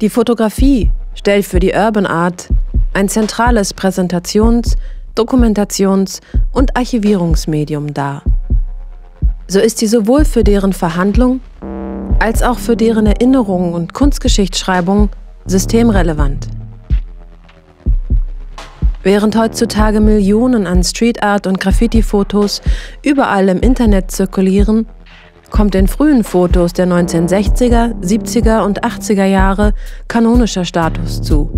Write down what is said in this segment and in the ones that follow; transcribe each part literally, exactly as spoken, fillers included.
Die Fotografie stellt für die Urban Art ein zentrales Präsentations-, Dokumentations- und Archivierungsmedium dar. So ist sie sowohl für deren Verhandlung als auch für deren Erinnerungen und Kunstgeschichtsschreibung systemrelevant. Während heutzutage Millionen an Streetart- und Graffiti-Fotos überall im Internet zirkulieren, kommt den frühen Fotos der neunzehnhundertsechziger, siebziger und achtziger Jahre kanonischer Status zu.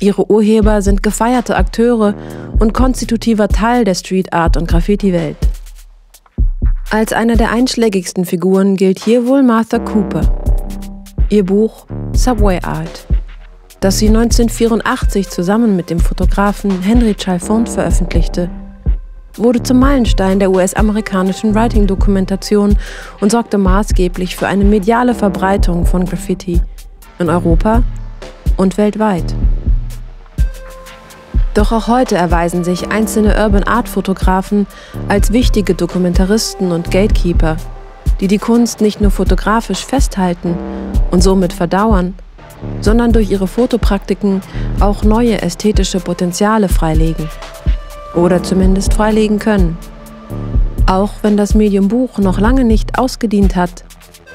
Ihre Urheber sind gefeierte Akteure und konstitutiver Teil der Streetart- und Graffiti-Welt. Als eine der einschlägigsten Figuren gilt hier wohl Martha Cooper. Ihr Buch Subway Art, das sie neunzehnhundertvierundachtzig zusammen mit dem Fotografen Henry Chalfant veröffentlichte, wurde zum Meilenstein der U S-amerikanischen Writing-Dokumentation und sorgte maßgeblich für eine mediale Verbreitung von Graffiti in Europa und weltweit. Doch auch heute erweisen sich einzelne Urban-Art-Fotografen als wichtige Dokumentaristen und Gatekeeper, die die Kunst nicht nur fotografisch festhalten und somit verdauern, sondern durch ihre Fotopraktiken auch neue ästhetische Potenziale freilegen. Oder zumindest freilegen können. Auch wenn das Medium Buch noch lange nicht ausgedient hat,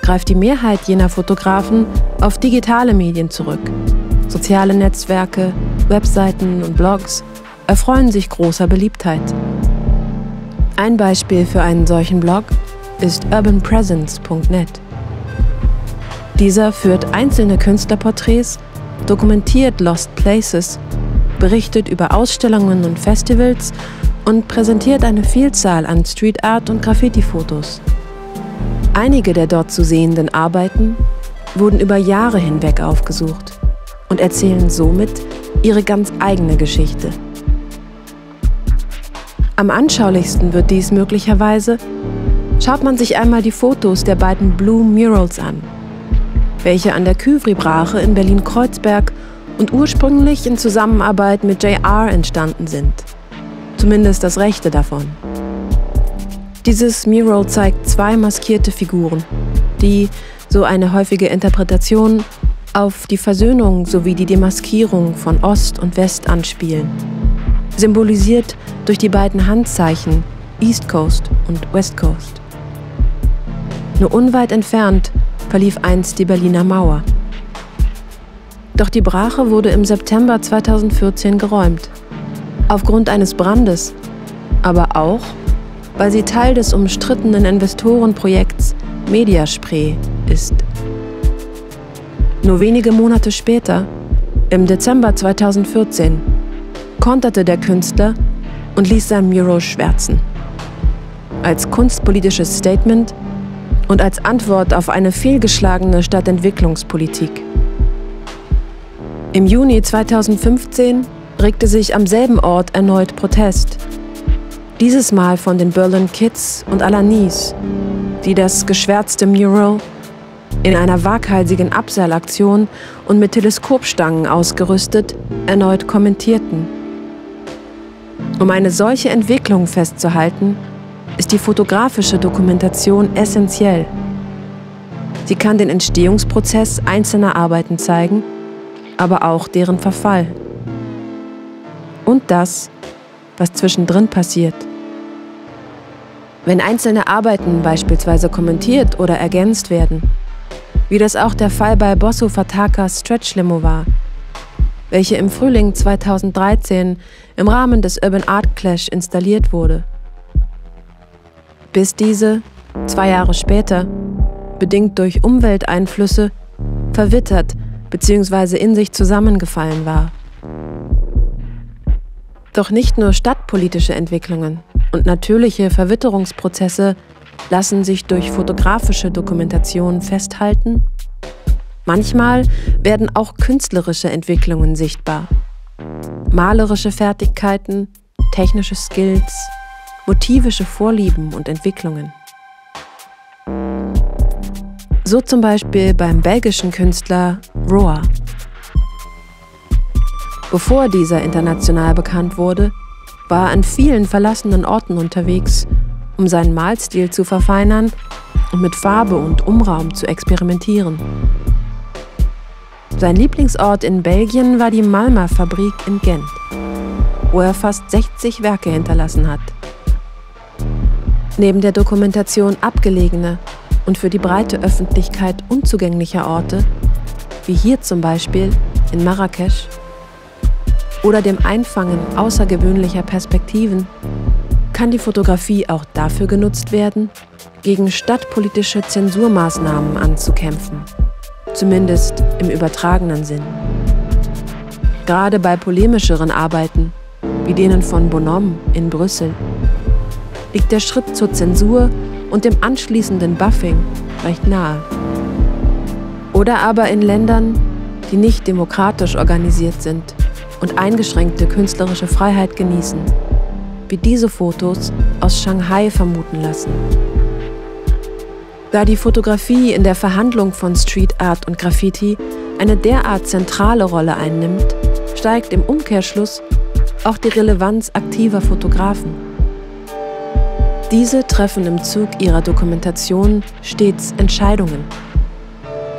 greift die Mehrheit jener Fotografen auf digitale Medien zurück. Soziale Netzwerke, Webseiten und Blogs erfreuen sich großer Beliebtheit. Ein Beispiel für einen solchen Blog ist urban presents punkt net. Dieser führt einzelne Künstlerporträts, dokumentiert Lost Places, berichtet über Ausstellungen und Festivals und präsentiert eine Vielzahl an Street Art und Graffiti-Fotos. Einige der dort zu sehenden Arbeiten wurden über Jahre hinweg aufgesucht und erzählen somit ihre ganz eigene Geschichte. Am anschaulichsten wird dies möglicherweise, schaut man sich einmal die Fotos der beiden Blue Murals an, welche an der Kyvri-Brache in Berlin-Kreuzberg und ursprünglich in Zusammenarbeit mit J R entstanden sind. Zumindest das rechte davon. Dieses Mural zeigt zwei maskierte Figuren, die, so eine häufige Interpretation, auf die Versöhnung sowie die Demaskierung von Ost und West anspielen. Symbolisiert durch die beiden Handzeichen East Coast und West Coast. Nur unweit entfernt verlief einst die Berliner Mauer. Doch die Brache wurde im September zweitausendvierzehn geräumt. Aufgrund eines Brandes, aber auch, weil sie Teil des umstrittenen Investorenprojekts Mediaspree ist. Nur wenige Monate später, im Dezember zweitausendvierzehn, konterte der Künstler und ließ sein Mural schwärzen. Als kunstpolitisches Statement und als Antwort auf eine fehlgeschlagene Stadtentwicklungspolitik. Im Juni zweitausendfünfzehn regte sich am selben Ort erneut Protest. Dieses Mal von den Berlin Kids und Alanis, die das geschwärzte Mural in einer waghalsigen Abseilaktion und mit Teleskopstangen ausgerüstet erneut kommentierten. Um eine solche Entwicklung festzuhalten, ist die fotografische Dokumentation essentiell. Sie kann den Entstehungsprozess einzelner Arbeiten zeigen, aber auch deren Verfall. Und das, was zwischendrin passiert. Wenn einzelne Arbeiten beispielsweise kommentiert oder ergänzt werden, wie das auch der Fall bei Bosso Fatakas Stretchlimo war, welche im Frühling zweitausenddreizehn im Rahmen des Urban Art Clash installiert wurde. Bis diese, zwei Jahre später, bedingt durch Umwelteinflüsse, verwittert beziehungsweise in sich zusammengefallen war. Doch nicht nur stadtpolitische Entwicklungen und natürliche Verwitterungsprozesse lassen sich durch fotografische Dokumentation festhalten. Manchmal werden auch künstlerische Entwicklungen sichtbar. Malerische Fertigkeiten, technische Skills, motivische Vorlieben und Entwicklungen. So zum Beispiel beim belgischen Künstler Roa. Bevor dieser international bekannt wurde, war er an vielen verlassenen Orten unterwegs, um seinen Malstil zu verfeinern und mit Farbe und Umraum zu experimentieren. Sein Lieblingsort in Belgien war die Malmö-Fabrik in Gent, wo er fast sechzig Werke hinterlassen hat. Neben der Dokumentation abgelegene und für die breite Öffentlichkeit unzugänglicher Orte, wie hier zum Beispiel in Marrakesch, oder dem Einfangen außergewöhnlicher Perspektiven, kann die Fotografie auch dafür genutzt werden, gegen stadtpolitische Zensurmaßnahmen anzukämpfen. Zumindest im übertragenen Sinn. Gerade bei polemischeren Arbeiten, wie denen von Bonhomme in Brüssel, liegt der Schritt zur Zensur und dem anschließenden Buffing recht nahe. Oder aber in Ländern, die nicht demokratisch organisiert sind und eingeschränkte künstlerische Freiheit genießen, wie diese Fotos aus Shanghai vermuten lassen. Da die Fotografie in der Verhandlung von Street Art und Graffiti eine derart zentrale Rolle einnimmt, steigt im Umkehrschluss auch die Relevanz aktiver Fotografen. Diese treffen im Zug ihrer Dokumentation stets Entscheidungen.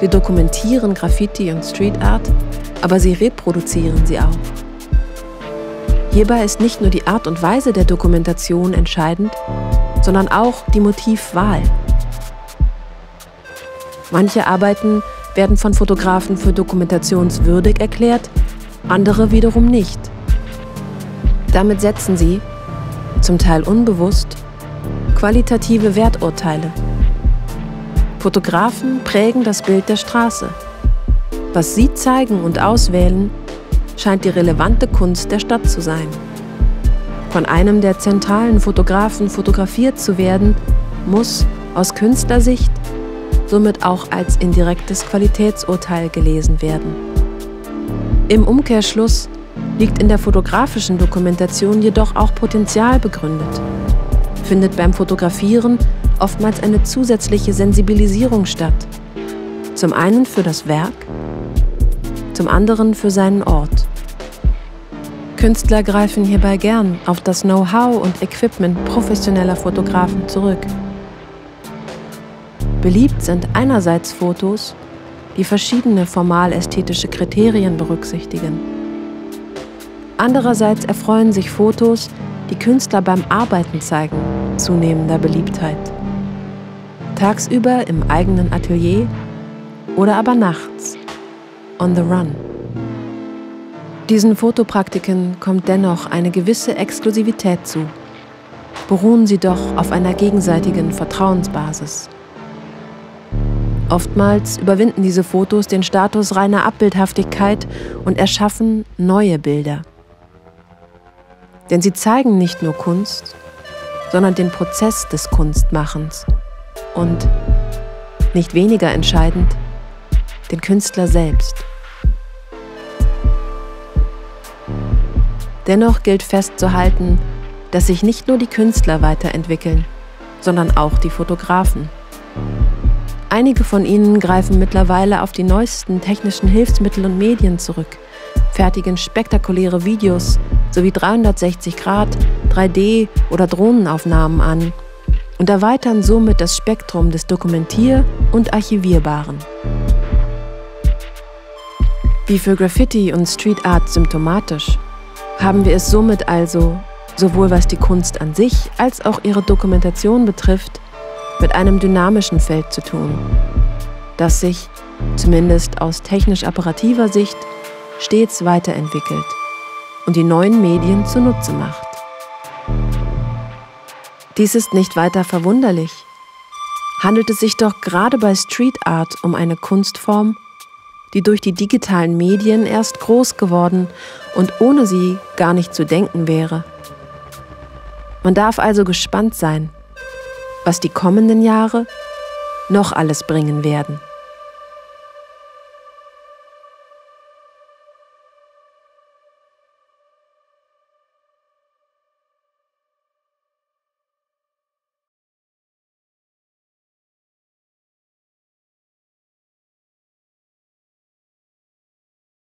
Sie dokumentieren Graffiti und Street Art, aber sie reproduzieren sie auch. Hierbei ist nicht nur die Art und Weise der Dokumentation entscheidend, sondern auch die Motivwahl. Manche Arbeiten werden von Fotografen für dokumentationswürdig erklärt, andere wiederum nicht. Damit setzen sie, zum Teil unbewusst, qualitative Werturteile. Fotografen prägen das Bild der Straße. Was sie zeigen und auswählen, scheint die relevante Kunst der Stadt zu sein. Von einem der zentralen Fotografen fotografiert zu werden, muss aus Künstlersicht somit auch als indirektes Qualitätsurteil gelesen werden. Im Umkehrschluss liegt in der fotografischen Dokumentation jedoch auch Potenzial begründet, findet beim Fotografieren oftmals eine zusätzliche Sensibilisierung statt, zum einen für das Werk, zum anderen für seinen Ort. Künstler greifen hierbei gern auf das Know-how und Equipment professioneller Fotografen zurück. Beliebt sind einerseits Fotos, die verschiedene formal-ästhetische Kriterien berücksichtigen. Andererseits erfreuen sich Fotos, die Künstler beim Arbeiten zeigen, zunehmender Beliebtheit. Tagsüber im eigenen Atelier oder aber nachts, on the run. Diesen Fotopraktiken kommt dennoch eine gewisse Exklusivität zu. Beruhen sie doch auf einer gegenseitigen Vertrauensbasis. Oftmals überwinden diese Fotos den Status reiner Abbildhaftigkeit und erschaffen neue Bilder. Denn sie zeigen nicht nur Kunst, sondern den Prozess des Kunstmachens und, nicht weniger entscheidend, den Künstler selbst. Dennoch gilt festzuhalten, dass sich nicht nur die Künstler weiterentwickeln, sondern auch die Fotografen. Einige von ihnen greifen mittlerweile auf die neuesten technischen Hilfsmittel und Medien zurück, fertigen spektakuläre Videos sowie dreihundertsechzig Grad, drei D- oder Drohnenaufnahmen an und erweitern somit das Spektrum des Dokumentier- und Archivierbaren. Wie für Graffiti und Street Art symptomatisch, haben wir es somit also, sowohl was die Kunst an sich als auch ihre Dokumentation betrifft, mit einem dynamischen Feld zu tun, das sich, zumindest aus technisch-apparativer Sicht, stets weiterentwickelt und die neuen Medien zunutze macht. Dies ist nicht weiter verwunderlich. Handelt es sich doch gerade bei Street Art um eine Kunstform, die durch die digitalen Medien erst groß geworden und ohne sie gar nicht zu denken wäre. Man darf also gespannt sein, was die kommenden Jahre noch alles bringen werden.